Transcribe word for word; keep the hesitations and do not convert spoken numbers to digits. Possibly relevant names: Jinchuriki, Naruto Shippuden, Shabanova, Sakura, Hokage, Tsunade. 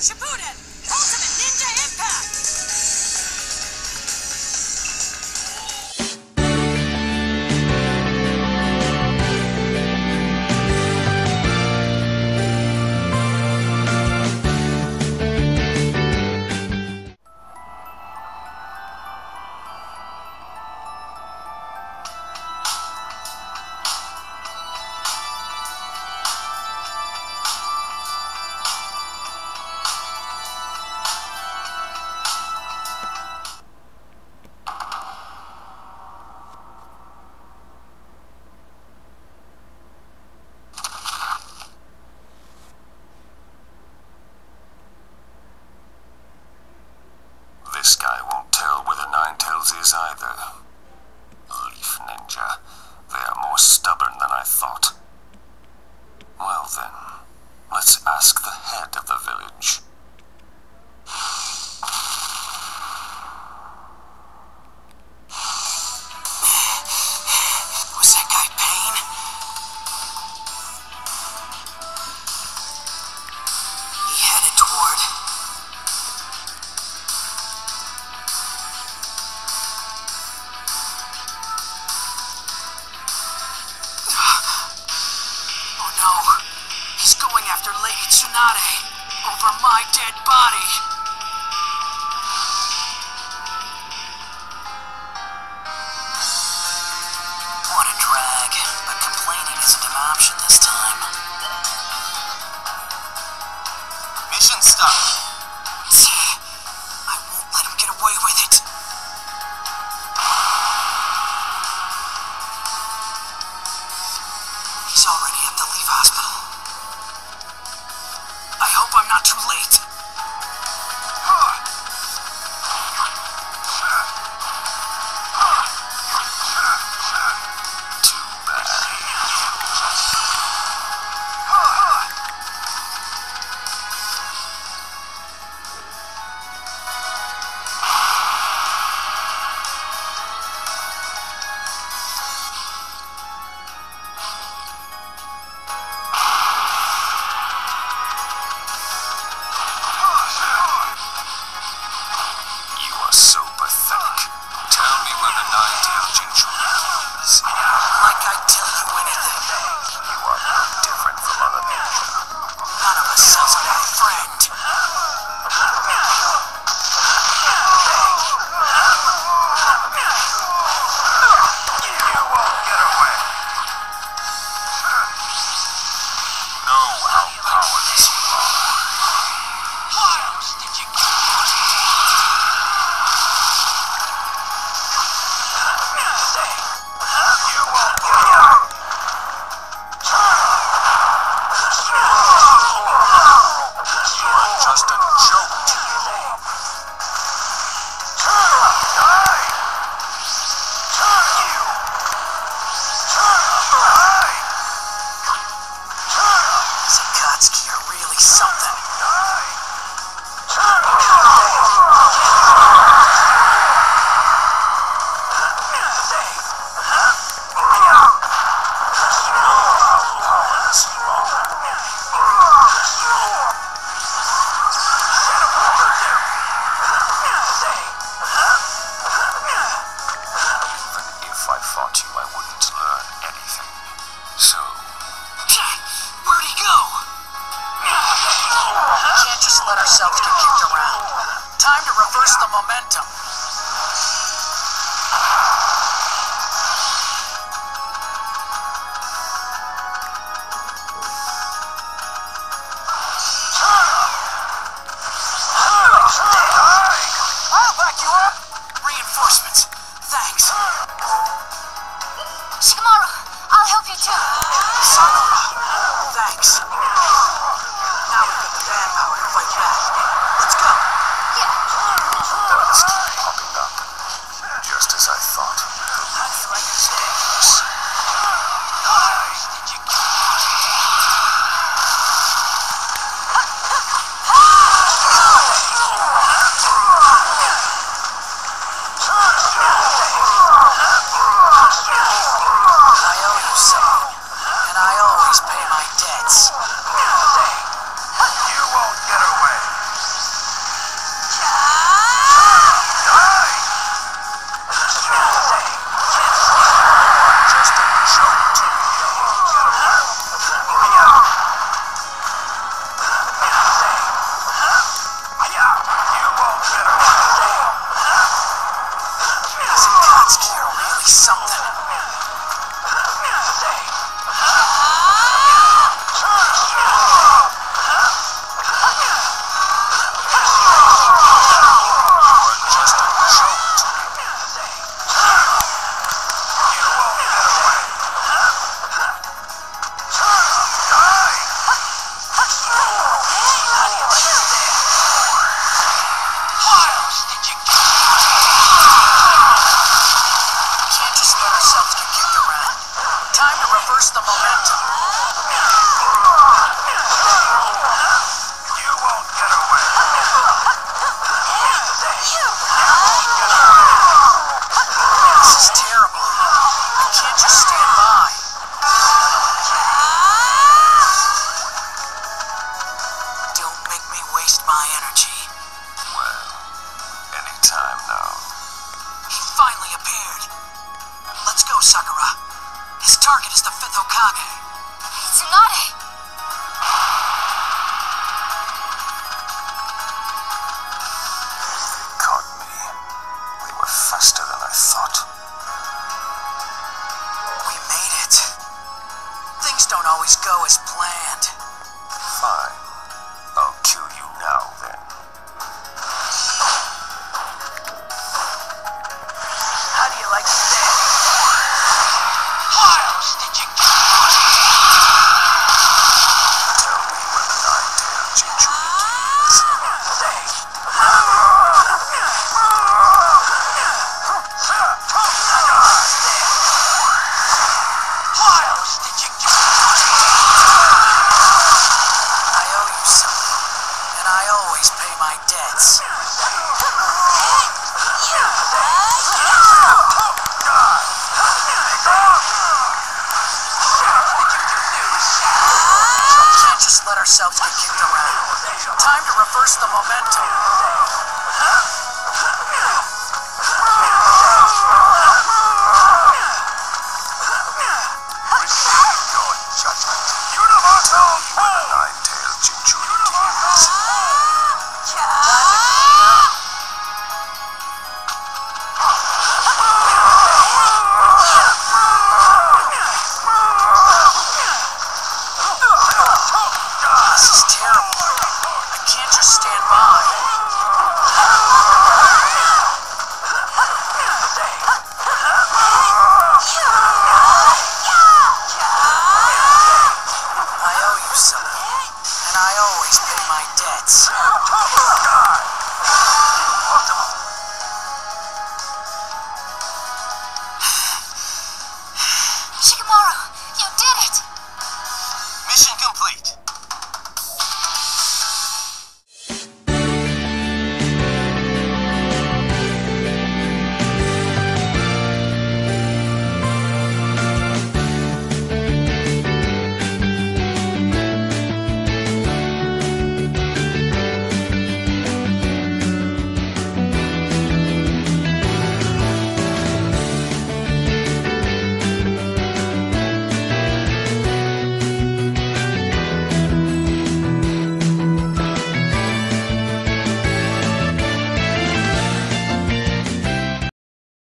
Shippuden, Ultimate Ninja Tsunade, over my dead body. What a drag, but complaining isn't an option this time. Mission stuck. I won't let him get away with it. He's already had to leave hospital. I hope I'm not too late. Too bad. Let's go. Yeah. go, Sakura. His target is the fifth Hokage. Tsunade! They caught me. They were faster than I thought. We made it. Things don't always go as planned. Fine. I'll kill you now, then. How do you like that? Ourselves get kicked around. Time to reverse the momentum. Your judgment, universal. What a nine-tailed Jinchuriki. I always pay my debts.